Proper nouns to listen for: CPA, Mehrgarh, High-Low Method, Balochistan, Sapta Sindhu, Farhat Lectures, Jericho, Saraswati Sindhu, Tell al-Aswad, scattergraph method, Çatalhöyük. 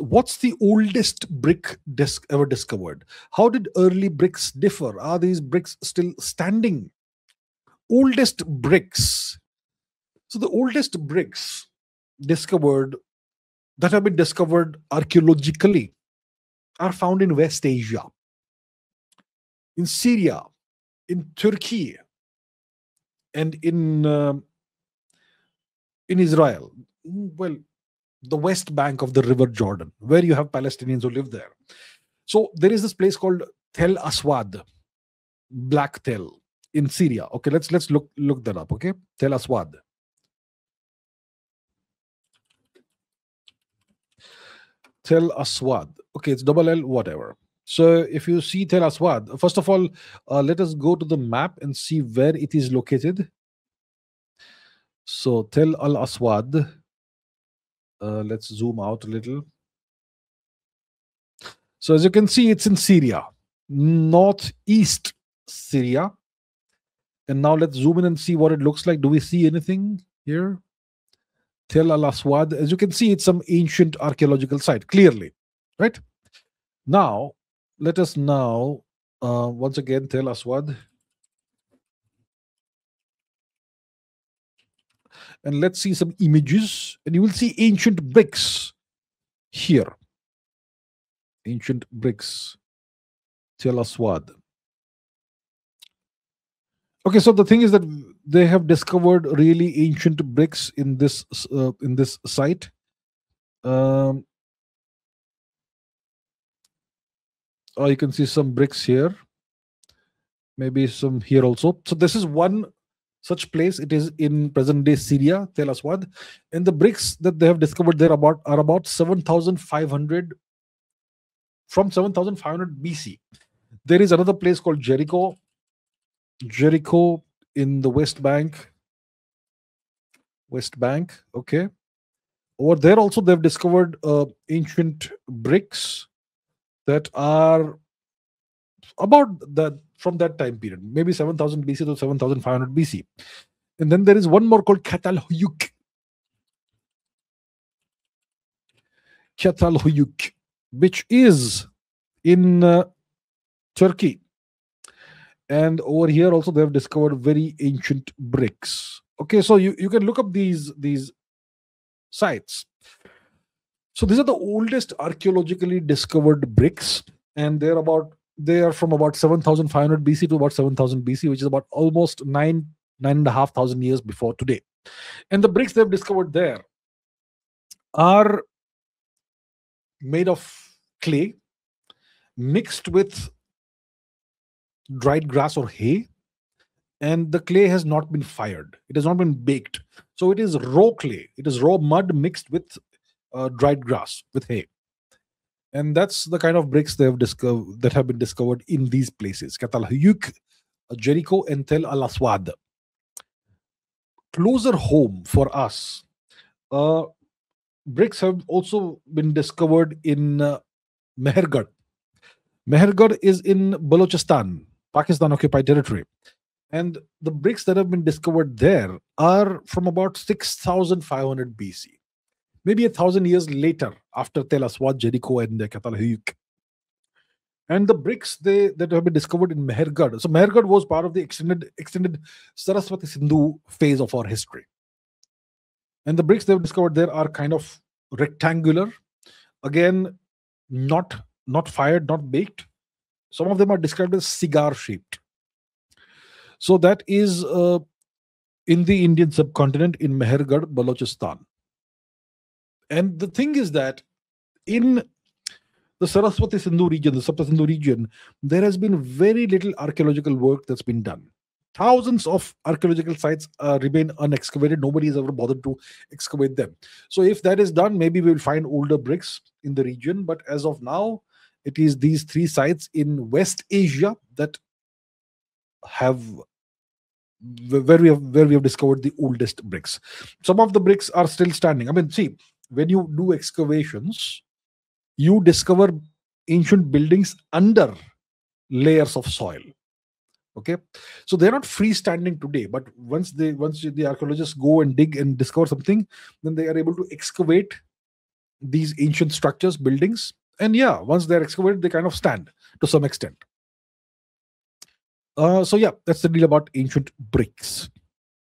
what's the oldest brick ever discovered? How did early bricks differ? Are these bricks still standing? Oldest bricks. So the oldest bricks discovered, that have been discovered archaeologically, are found in West Asia, in Syria, in Turkey, and in Israel. Well, the west bank of the River Jordan, where you have Palestinians who live there. So there is this place called Tell al-Aswad, Black Tell, in Syria. Okay, let's look that up. Okay, Tell al-Aswad. Tell al-Aswad. Okay, it's double L, whatever. So if you see Tell al-Aswad, first of all, let us go to the map and see where it is located. So Tell al-Aswad, let's zoom out a little. So as you can see, it's in Syria, northeast Syria. And now let's zoom in and see what it looks like. Do we see anything here? Tell al-Aswad, as you can see, it's some ancient archaeological site, clearly, right? Now, let us now, once again, Tell al-Aswad. And let's see some images, and you will see ancient bricks here. Ancient bricks, Tell al-Aswad. Okay, so the thing is that they have discovered really ancient bricks in this site. Oh, you can see some bricks here, maybe some here also. So this is one such place. It is in present-day Syria, Tell al-Aswad, and the bricks that they have discovered there are about 7,500 from 7,500 BC. There is another place called Jericho. Jericho in the West Bank. West Bank, okay. Over there also they've discovered ancient bricks that are about that from that time period, maybe 7,000 BC to 7,500 BC. And then there is one more called Çatalhöyük. Çatalhöyük, which is in Turkey. And over here also they have discovered very ancient bricks. Okay, so you can look up these sites. So these are the oldest archaeologically discovered bricks, and they are from about 7,500 BC to about 7,000 BC, which is about almost 9,500 years before today. And the bricks they have discovered there are made of clay mixed with dried grass or hay, and the clay has not been fired. It has not been baked. So it is raw clay. It is raw mud mixed with dried grass, with hay. And that's the kind of bricks they have discovered, that have been discovered in these places: Çatalhöyük, Jericho, and Tell al-Aswad. Closer home for us, bricks have also been discovered in Mehrgarh. Mehrgarh is in Balochistan, Pakistan-occupied territory. And the bricks that have been discovered there are from about 6,500 BC, maybe 1,000 years later, after Tell al-Aswad, Jericho, and Çatalhöyük. And the bricks that have been discovered in Mehrgarh. So Mehrgarh was part of the extended Saraswati Sindhu phase of our history. And the bricks they have discovered there are kind of rectangular, again, not fired, not baked. Some of them are described as cigar-shaped. So that is in the Indian subcontinent, in Mehrgarh, Balochistan. And the thing is that in the Saraswati Sindhu region, the Sapta Sindhu region, there has been very little archaeological work that's been done. Thousands of archaeological sites remain unexcavated. Nobody has ever bothered to excavate them. So if that is done, maybe we'll find older bricks in the region. But as of now, it is these three sites in West Asia that where we have discovered the oldest bricks. Some of the bricks are still standing. I mean, see, when you do excavations, you discover ancient buildings under layers of soil. Okay, so they're not freestanding today, but once the archaeologists go and dig and discover something, then they are able to excavate these ancient structures, buildings. And yeah, once they're excavated, they kind of stand to some extent. So yeah, that's the deal about ancient bricks.